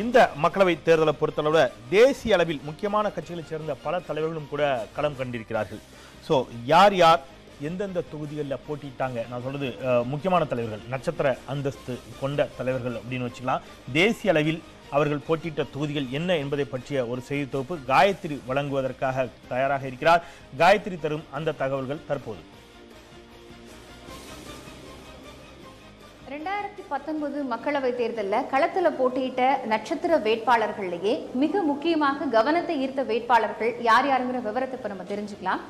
இந்த மக்களவை தேர்தலை பொறுத்தளவுல தேசிய அளவில் முக்கியமான கட்சிகளை சேர்ந்த பல தலைவர்களும் கூட களம் கண்டிருக்கிறார்கள். சோ யார் யார் எந்தெந்த தொகுதிகளில் போட்டிட்டாங்க, நான் சொல்றது முக்கியமான தலைவர்கள், நட்சத்திர அந்தஸ்து கொண்ட தலைவர்கள் அப்படின்னு வச்சுக்கலாம். தேசிய அளவில் அவர்கள் போட்டிட்ட தொகுதிகள் என்ன என்பதை பற்றிய ஒரு செய்தி தொகுப்பு காயத்ரி வழங்குவதற்காக தயாராக இருக்கிறார். காயத்ரி தரும் அந்த தகவல்கள் தற்போது. 2019 மக்களவைத் தேர்தலில் களத்தில் போட்டியிட்ட நட்சத்திர வேட்பாளர்களிலேயே மிக முக்கியமாக கவனத்தை ஈர்த்த வேட்பாளர்கள் யார் யாருங்கிற விவரத்தை இப்போ நம்ம தெரிஞ்சுக்கலாம்.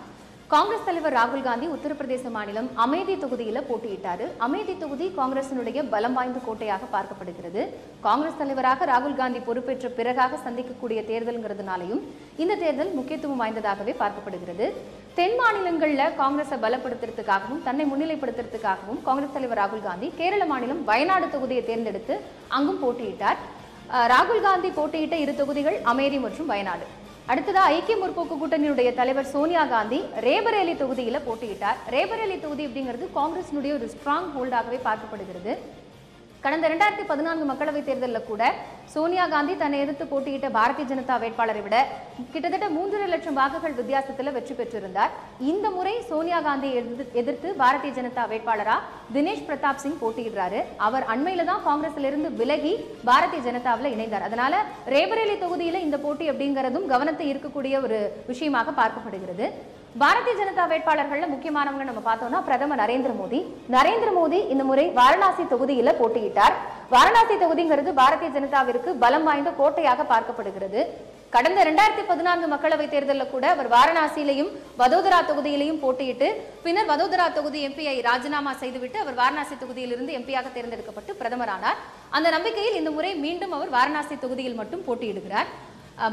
காங்கிரஸ் தலைவர் ராகுல் காந்தி உத்தரப்பிரதேச மாநிலம் அமேதி தொகுதியில் போட்டியிட்டார். அமேதி தொகுதி காங்கிரசினுடைய பலம் வாய்ந்த கோட்டையாக பார்க்கப்படுகிறது. காங்கிரஸ் தலைவராக ராகுல் காந்தி பொறுப்பேற்ற பிறகாக சந்திக்கக்கூடிய தேர்தல்ங்கிறதுனாலையும் இந்த தேர்தல் முக்கியத்துவம் வாய்ந்ததாகவே பார்க்கப்படுகிறது. தென் மாநிலங்களில் காங்கிரஸை பலப்படுத்துறதுக்காகவும் தன்னை முன்னிலைப்படுத்துறதுக்காகவும் காங்கிரஸ் தலைவர் ராகுல் காந்தி கேரள மாநிலம் வயநாடு தொகுதியை தேர்ந்தெடுத்து அங்கும் போட்டியிட்டார். ராகுல் காந்தி போட்டியிட்ட இரு தொகுதிகள் அமேதி மற்றும் வயநாடு. அடுத்ததா ஐக்கிய முற்போக்கு கூட்டணியுடைய தலைவர் சோனியா காந்தி ரேபரேலி தொகுதியில போட்டியிட்டார். ரேபரேலி தொகுதி அப்படிங்கிறது காங்கிரசினுடைய ஒரு ஸ்ட்ராங் ஹோல்டாகவே பார்க்கப்படுகிறது. கடந்த 2014 மக்களவைத் தேர்தலில் கூட சோனியா காந்தி தன்னை எதிர்த்து போட்டியிட்ட பாரதிய ஜனதா வேட்பாளரை விட கிட்டத்தட்ட 3.5 லட்சம் வாக்குகள் வித்தியாசத்தில் வெற்றி பெற்றிருந்தார். இந்த முறை சோனியா காந்தியை எதிர்த்து பாரதிய ஜனதா வேட்பாளரா தினேஷ் பிரதாப் சிங் போட்டியிடுறாரு. அவர் அண்மையில தான் காங்கிரஸிலிருந்து விலகி பாரதிய ஜனதாவில் இணைந்தார். அதனால ரேபரேலி தொகுதியில் இந்த போட்டி அப்படிங்கிறதும் கவனத்தை இருக்கக்கூடிய ஒரு விஷயமாக பார்க்கப்படுகிறது. பாரதிய ஜனதா வேட்பாளர்கள்ல முக்கியமானவங்க நம்ம பார்த்தோம்னா பிரதமர் நரேந்திர மோடி இந்த முறை வாரணாசி தொகுதியில போட்டியிட்டார். வாரணாசி தொகுதிங்கிறது பாரதிய ஜனதாவிற்கு பலம் வாய்ந்த கோட்டையாக பார்க்கப்படுகிறது. கடந்த 2014 மக்களவைத் தேர்தலில் கூட அவர் வாரணாசியிலையும் வதோதரா தொகுதியிலையும் போட்டியிட்டு பின்னர் வதோதரா தொகுதி எம்பியை ராஜினாமா செய்துவிட்டு அவர் வாரணாசி தொகுதியிலிருந்து எம்பியாக தேர்ந்தெடுக்கப்பட்டு பிரதமரானார். அந்த நம்பிக்கையில் இந்த முறை மீண்டும் அவர் வாரணாசி தொகுதியில் மட்டும் போட்டியிடுகிறார்.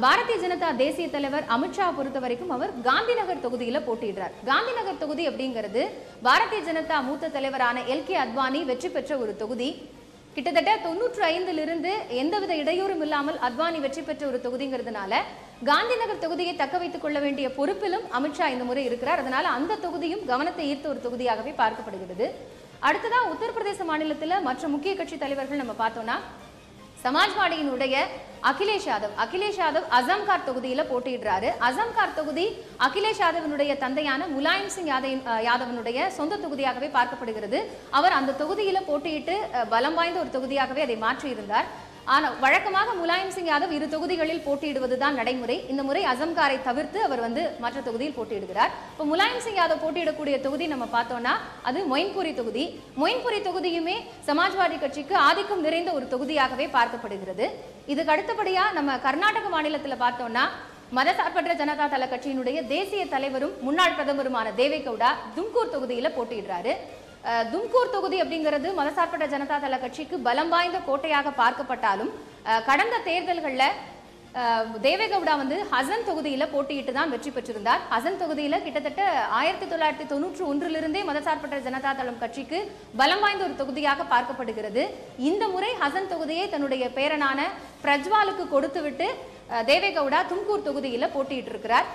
பாரதிய ஜனதா தேசிய தலைவர் அமித் ஷா பொறுத்த வரைக்கும் அவர் காந்திநகர் தொகுதியில போட்டியிடுறார். காந்திநகர் தொகுதி அப்படிங்கிறது பாரதிய ஜனதா மூத்த தலைவரான LK அத்வானி வெற்றி பெற்ற ஒரு தொகுதி. கிட்டத்தட்ட 95 எந்தவித இடையூறும் இல்லாமல் அத்வானி வெற்றி பெற்ற ஒரு தொகுதிங்கிறதுனால காந்திநகர் தொகுதியை தக்க வைத்துக் கொள்ள வேண்டிய பொறுப்பிலும் அமித் ஷா இந்த முறை இருக்கிறார். அதனால அந்த தொகுதியும் கவனத்தை ஈர்த்த ஒரு தொகுதியாகவே பார்க்கப்படுகிறது. அடுத்ததா உத்தரப்பிரதேச மாநிலத்துல மற்ற முக்கிய கட்சி தலைவர்கள் நம்ம பார்த்தோம்னா சமாஜ்வாடியினுடைய அகிலேஷ் யாதவ் அசம்கார் தொகுதியில போட்டியிடுறாரு. அசம்கார் தொகுதி அகிலேஷ் யாதவனுடைய தந்தையான முலாயம் சிங் யாதவனுடைய சொந்த தொகுதியாகவே பார்க்கப்படுகிறது. அவர் அந்த தொகுதியில போட்டியிட்டு பலம் வாய்ந்த ஒரு தொகுதியாகவே அதை மாற்றியிருந்தார். ஆனால் வழக்கமாக முலாயம் சிங் யாதவ் இரு தொகுதிகளில் போட்டியிடுவதுதான் நடைமுறை. இந்த முறை அசம்காரை தவிர்த்து அவர் மற்ற தொகுதியில் போட்டியிடுகிறார். இப்போ முலாயம் சிங் யாதவ் போட்டியிடக்கூடிய தொகுதி நம்ம பார்த்தோம்னா அது மொயின்புரி தொகுதி. மொயின்புரி தொகுதியுமே சமாஜ்வாடி கட்சிக்கு ஆதிக்கம் நிறைந்த ஒரு தொகுதியாகவே பார்க்கப்படுகிறது. இதுக்கு அடுத்தபடியாக நம்ம கர்நாடக மாநிலத்தில் பார்த்தோம்னா மதசார்பற்ற ஜனதா தள கட்சியினுடைய தேசிய தலைவரும் முன்னாள் பிரதமருமான தேவேகவுடா தும்கூர் தொகுதியில் போட்டியிடுறாரு. தும்கூர் தொகுதி அப்படிங்கிறது மதசார்பற்ற ஜனதா தள கட்சிக்கு பலம் வாய்ந்த கோட்டையாக பார்க்கப்பட்டாலும் கடந்த தேர்தல்களில் தேவேகவுடா ஹசன் தொகுதியில போட்டியிட்டு தான் வெற்றி பெற்றிருந்தார். ஹசன் தொகுதியில கிட்டத்தட்ட 1991 மதசார்பற்ற ஜனதா தளம் கட்சிக்கு பலம் வாய்ந்த ஒரு தொகுதியாக பார்க்கப்படுகிறது. இந்த முறை ஹசன் தொகுதியை தன்னுடைய பேரனான பிரஜ்வாலுக்கு கொடுத்துவிட்டு தேவேகவுடா தும்கூர் தொகுதியில போட்டியிட்டு இருக்கிறார்.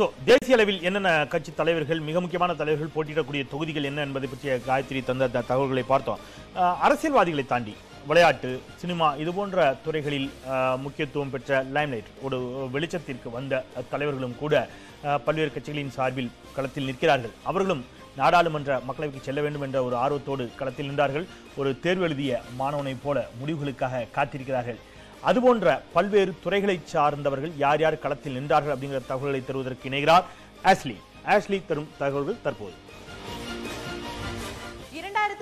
ஸோ தேசிய அளவில் என்னென்ன கட்சி தலைவர்கள், மிக முக்கியமான தலைவர்கள் போட்டியிடக்கூடிய தொகுதிகள் என்ன என்பதை பற்றிய காயத்ரி தந்த தகவல்களை பார்த்தோம். அரசியல்வாதிகளை தாண்டி விளையாட்டு, சினிமா இது போன்ற துறைகளில் முக்கியத்துவம் பெற்ற லைம்லைட் ஒரு வெளிச்சத்திற்கு வந்த தலைவர்களும் கூட பல்வேறு கட்சிகளின் சார்பில் களத்தில் நிற்கிறார்கள். அவர்களும் நாடாளுமன்ற மக்களவைக்கு செல்ல வேண்டும் என்ற ஒரு ஆர்வத்தோடு களத்தில் நின்றார்கள். ஒரு தேர்வு எழுதிய மாணவனைப் போல முடிவுகளுக்காக காத்திருக்கிறார்கள். அதுபோன்ற பல்வேறு துறைகளை சார்ந்தவர்கள் யார் யார் களத்தில் நின்றார்கள் அப்படிங்கிற தகவல்களை தருவதற்கு இணைகிறார் ஆஷ்லி தரும் தகவல்கள் தற்போது.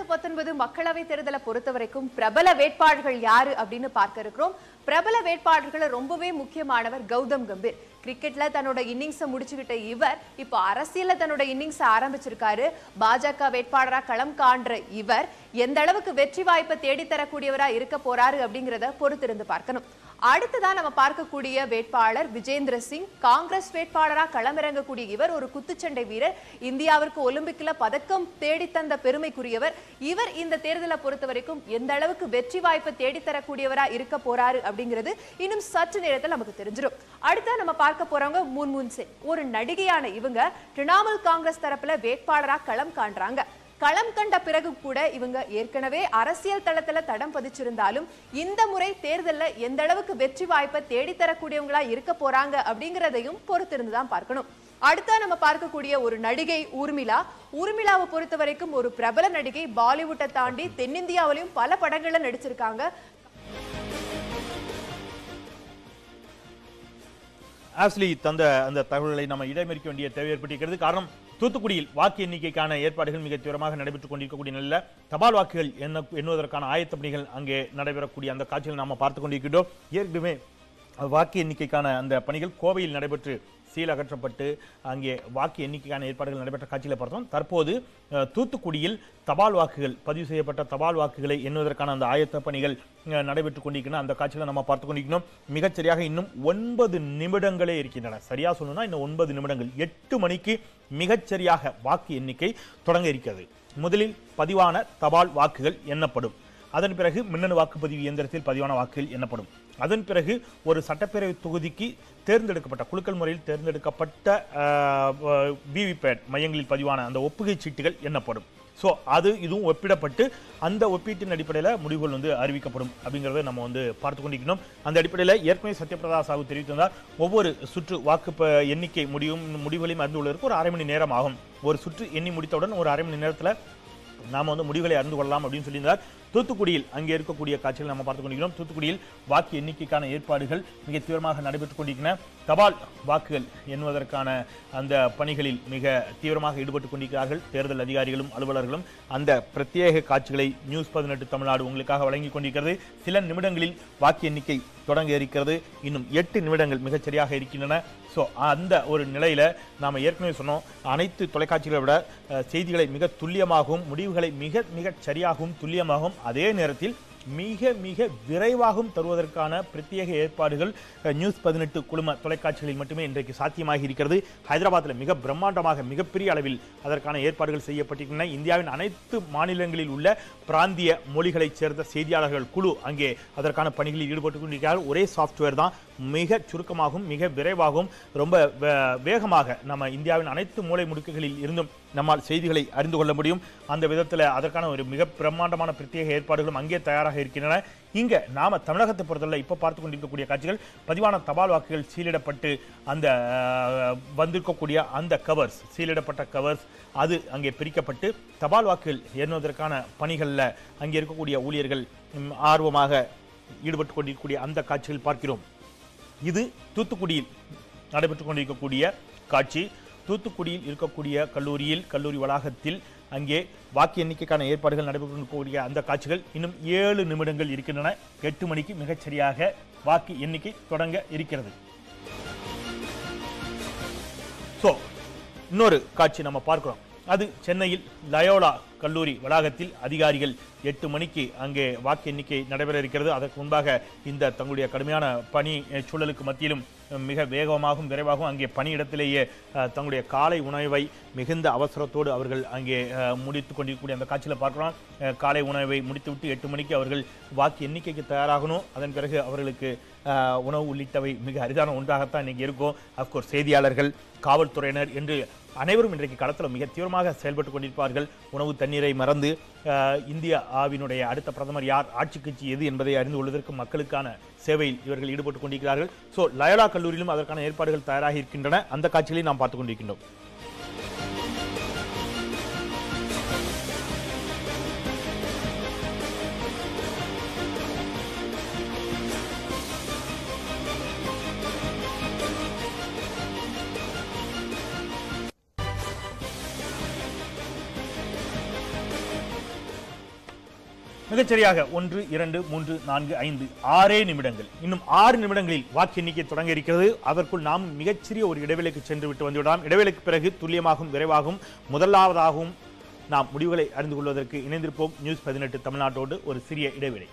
2019 மக்களவை தேர்தலை பொறுத்த வரைக்கும் பிரபல வேட்பாளர்கள் யாரு அப்படின்னு பார்க்க இருக்கிறோம். பிரபல வேட்பாளர்கள் ரொம்பவே முக்கியமானவர் கௌதம் கம்பீர். கிரிக்கெட்ல தன்னோட இன்னிங்ஸை முடிச்சுக்கிட்ட இவர் இப்போ அரசியல்ல தன்னோட இன்னிங்ஸை ஆரம்பிச்சிருக்காரு. பாஜக வேட்பாளராக களம் காண்ற இவர் எந்த அளவுக்கு வெற்றி வாய்ப்பை தேடித்தரக்கூடியவரா இருக்க போறாரு அப்படிங்கிறத பொறுத்திருந்து பார்க்கணும். அடுத்ததான் நம்ம பார்க்கக்கூடிய வேட்பாளர் விஜேந்திர சிங். காங்கிரஸ் வேட்பாளராக களமிறங்கக்கூடிய இவர் ஒரு குத்துச்சண்டை வீரர். இந்தியாவிற்கு ஒலிம்பிக்ல பதக்கம் தேடித்தந்த பெருமைக்குரியவர். இவர் இந்த தேர்தலை பொறுத்த வரைக்கும் எந்த அளவுக்கு வெற்றி வாய்ப்பை தேடித்தரக்கூடியவரா இருக்க போறாரு அப்படிங்கிறது இன்னும் சற்று நேரத்தில் நமக்கு தெரிஞ்சிடும். அடுத்த நம்ம பார்க்க போறவங்க முன்முன் சிங். ஒரு நடிகையான இவங்க திரிணாமுல் காங்கிரஸ் தரப்புல வேட்பாளராக களம் காண்றாங்க. களம் கண்ட பிறகு கூட இவங்க ஏற்கனவே அரசியல் தளத்துல தடம் பதிச்சிருந்தாலும் இந்த முறை தேர்தல்ல எந்த அளவுக்கு வெற்றி வாய்ப்பை தேடி தர கூடியவங்களா இருக்க போறாங்க அப்படிங்கறதையும் பொறுத்திருந்து தான் பார்க்கணும். அடுத்து நம்ம பார்க்கக்கூடிய ஒரு நடிகை ஊர்மிளா. ஊர்மிளாவை பொறுத்த வரைக்கும் ஒரு பிரபல நடிகை, பாலிவுட்டை தாண்டி தென்னிந்தியாவிலும் பல படங்கள்ல நடிச்சிருக்காங்க. ஆக்சுவலி தந்த அந்த தகவல்களை நம்ம இடமறிக்க வேண்டிய தேவை ஏற்பட்டிருக்கிறது. காரணம், தூத்துக்குடியில் வாக்கு எண்ணிக்கைக்கான ஏற்பாடுகள் மிக தீவிரமாக நடைபெற்றுக் கொண்டிருக்கக்கூடிய நிலையில் தபால் வாக்குகள் எண்ணுவதற்கான ஆயத்த பணிகள் அங்கே நடைபெறக்கூடிய அந்த காட்சிகள் நாம் பார்த்து கொண்டிருக்கின்றோம். ஏற்கனவே வாக்கு எண்ணிக்கைக்கான அந்த பணிகள் கோவையில் நடைபெற்று சீல் அகற்றப்பட்டு அங்கே வாக்கு எண்ணிக்கைக்கான ஏற்பாடுகள் நடைபெற்ற காட்சியில் பார்த்தோம். தற்போது தூத்துக்குடியில் தபால் வாக்குகள் பதிவு செய்யப்பட்ட தபால் வாக்குகளை எண்ணுவதற்கான அந்த ஆயத்த பணிகள் நடைபெற்றுக் கொண்டிருக்கின்றன. அந்த காட்சியில் நம்ம பார்த்து கொண்டிருக்கணும். மிகச்சரியாக இன்னும் 9 நிமிடங்களே இருக்கின்றன. சரியாக சொல்லணும்னா இன்னும் 9 நிமிடங்கள் 8 மணிக்கு மிகச்சரியாக வாக்கு எண்ணிக்கை தொடங்க இருக்கிறது. முதலில் பதிவான தபால் வாக்குகள் எண்ணப்படும். அதன் பிறகு மின்னணு வாக்குப்பதிவு இயந்திரத்தில் பதிவான வாக்குகள் எண்ணப்படும். அதன் பிறகு ஒரு சட்டப்பேரவை தொகுதிக்கு தேர்ந்தெடுக்கப்பட்ட குலுக்கல் முறையில் தேர்ந்தெடுக்கப்பட்ட விவிபேட் மையங்களில் பதிவான அந்த ஒப்புகை சீட்டுகள் எண்ணப்படும். ஸோ இதுவும் ஒப்பிடப்பட்டு அந்த ஒப்பீட்டின் அடிப்படையில் முடிவுகள் அறிவிக்கப்படும் அப்படிங்கிறத நம்ம பார்த்து கொண்டிருக்கணும். அந்த அடிப்படையில் ஏற்கனவே சத்யபிரதா சாஹூ தெரிவித்திருந்தார், ஒவ்வொரு சுற்று வாக்கு எண்ணிக்கை முடிவுகளையும் அறிந்து கொள்வதற்கு ஒரு 1/2 மணி நேரம் ஆகும். ஒரு சுற்று எண்ணி முடித்தவுடன் ஒரு 1/2 மணி நேரத்தில் நாம் முடிவுகளை அறிந்து கொள்ளலாம் அப்படின்னு சொல்லியிருந்தார். தூத்துக்குடியில் அங்கே இருக்கக்கூடிய காட்சிகள் நம்ம பார்த்து கொண்டிருக்கிறோம். தூத்துக்குடியில் வாக்கு எண்ணிக்கைக்கான ஏற்பாடுகள் மிக தீவிரமாக நடைபெற்றுக் கொண்டிருக்கின்றன. தபால் வாக்குகள் எண்ணுவதற்கான அந்த பணிகளில் மிக தீவிரமாக ஈடுபட்டுக் கொண்டிருக்கிறார்கள் தேர்தல் அதிகாரிகளும் அலுவலர்களும். அந்த பிரத்யேக காட்சிகளை நியூஸ் 18 தமிழ்நாடு உங்களுக்காக வழங்கி கொண்டிருக்கிறது. சில நிமிடங்களில் வாக்கு எண்ணிக்கை தொடங்க இருக்கிறது. இன்னும் 8 நிமிடங்கள் மிகச்சரியாக இருக்கின்றன. ஸோ அந்த ஒரு நிலையில் நாம் ஏற்கனவே சொன்னோம், அனைத்து தொலைக்காட்சிகளை விட செய்திகளை மிக துல்லியமாகவும் முடிவுகளை மிக மிகச் சரியாகவும் துல்லியமாகவும் அதே நேரத்தில் மிக மிக விரைவாகவும் தருவதற்கான பிரத்யேக ஏற்பாடுகள் நியூஸ் 18 குழும தொலைக்காட்சிகளில் மட்டுமே இன்றைக்கு சாத்தியமாகி இருக்கிறது. ஹைதராபாத்தில் மிக பிரம்மாண்டமாக மிகப்பெரிய அளவில் அதற்கான ஏற்பாடுகள் செய்யப்பட்டிருக்கின்றன. இந்தியாவின் அனைத்து மாநிலங்களில் உள்ள பிராந்திய மொழிகளைச் சேர்ந்த செய்தியாளர்கள் குழு அங்கே அதற்கான பணிகளில் ஈடுபட்டுக் கொண்டிருக்கிறார்கள். ஒரே சாஃப்ட்வேர் தான். மிக சுருக்கமாகவும் மிக விரைவாகவும் ரொம்ப வேகமாக நம்ம இந்தியாவின் அனைத்து மூலை முடுக்குகளில் இருந்தும் நம்மால் செய்திகளை அறிந்து கொள்ள முடியும். அந்த விதத்தில் அதற்கான ஒரு மிக பிரம்மாண்டமான பிரத்யேக ஏற்பாடுகளும் அங்கே தயாராக இருக்கின்றன. இங்கே நாம் தமிழகத்தை பொறுத்தவரை இப்போ பார்த்து கொண்டிருக்கக்கூடிய காட்சிகள் பதிவான தபால் வாக்குகள் சீலிடப்பட்டு அந்த வந்திருக்கக்கூடிய அந்த கவர்ஸ் சீலிடப்பட்ட கவர்ஸ் அது அங்கே பிரிக்கப்பட்டு தபால் வாக்குகள் எண்ணுவதற்கான பணிகளில் அங்கே இருக்கக்கூடிய ஊழியர்கள் ஆர்வமாக ஈடுபட்டு கொண்டிருக்கக்கூடிய அந்த காட்சிகள் பார்க்கிறோம். இது தூத்துக்குடியில் நடைபெற்றுக் கொண்டிருக்கக்கூடிய காட்சி. தூத்துக்குடியில் இருக்கக்கூடிய கல்லூரி வளாகத்தில் அங்கே வாக்கு எண்ணிக்கைக்கான ஏற்பாடுகள் நடைபெறக்கூடிய அந்த காட்சிகள் இன்னும் 7 நிமிடங்கள் இருக்கின்றன. 8 மணிக்கு மிகச்சரியாக வாக்கு எண்ணிக்கை தொடங்க இருக்கிறது. ஸோ இன்னொரு காட்சி நம்ம பார்க்கிறோம். அது சென்னையில் லயோலா கல்லூரி வளாகத்தில் அதிகாரிகள் 8 மணிக்கு அங்கே வாக்கு எண்ணிக்கை நடைபெற இருக்கிறது. அதற்கு முன்பாக இந்த தங்களுடைய கடுமையான பணி சூழலுக்கு மத்தியிலும் மிக வேகமாகவும் விரைவாகவும் அங்கே பணியிடத்திலேயே தங்களுடைய காலை உணவை மிகுந்த அவசரத்தோடு அவர்கள் அங்கே முடித்து கொண்டிருக்கக்கூடிய அந்த காட்சியில் பார்க்கிறோம். காலை உணவை முடித்துவிட்டு 8 மணிக்கு அவர்கள் வாக்கு எண்ணிக்கைக்கு தயாராகணும். அதன் பிறகு அவர்களுக்கு உணவு உள்ளிட்டவை மிக அரிதான ஒன்றாகத்தான் இன்றைக்கி இருக்கும். அஃப்கோர்ஸ் செய்தியாளர்கள், காவல்துறையினர் என்று அனைவரும் இன்றைக்கு களத்தில் மிக தீவிரமாக செயல்பட்டு கொண்டிருப்பார்கள். உணவு தண்ணீரை மறந்து இந்திய ஆவினுடைய அடுத்த பிரதமர் யார், ஆட்சி கட்சி எது என்பதை அறிந்து கொள்வதற்கு மக்களுக்கான சேவையில் இவர்கள் ஈடுபட்டுக் கொண்டிருக்கிறார்கள். ஸோ லயோலா கல்லூரியிலும் அதற்கான ஏற்பாடுகள் தயாராக இருக்கின்றன. அந்த காட்சிகளை நாம் பார்த்துக் கொண்டிருக்கின்றோம். மிகச்சரியாக 1, 2, 3, 4, 5, 6 நிமிடங்கள் இன்னும் 6 நிமிடங்களில் வாக்கு எண்ணிக்கை தொடங்க இருக்கிறது. அதற்குள் நாம் மிகச்சிறிய ஒரு இடைவேளைக்கு சென்று விட்டு வந்துவிடலாம். இடைவேளைக்கு பிறகு துல்லியமாகவும் விரைவாகவும் முதலாவதாகவும் நாம் முடிவுகளை அறிந்து கொள்வதற்கு இணைந்திருப்போம். நியூஸ் 18 தமிழ்நாட்டோடு ஒரு சிறிய இடைவேளை.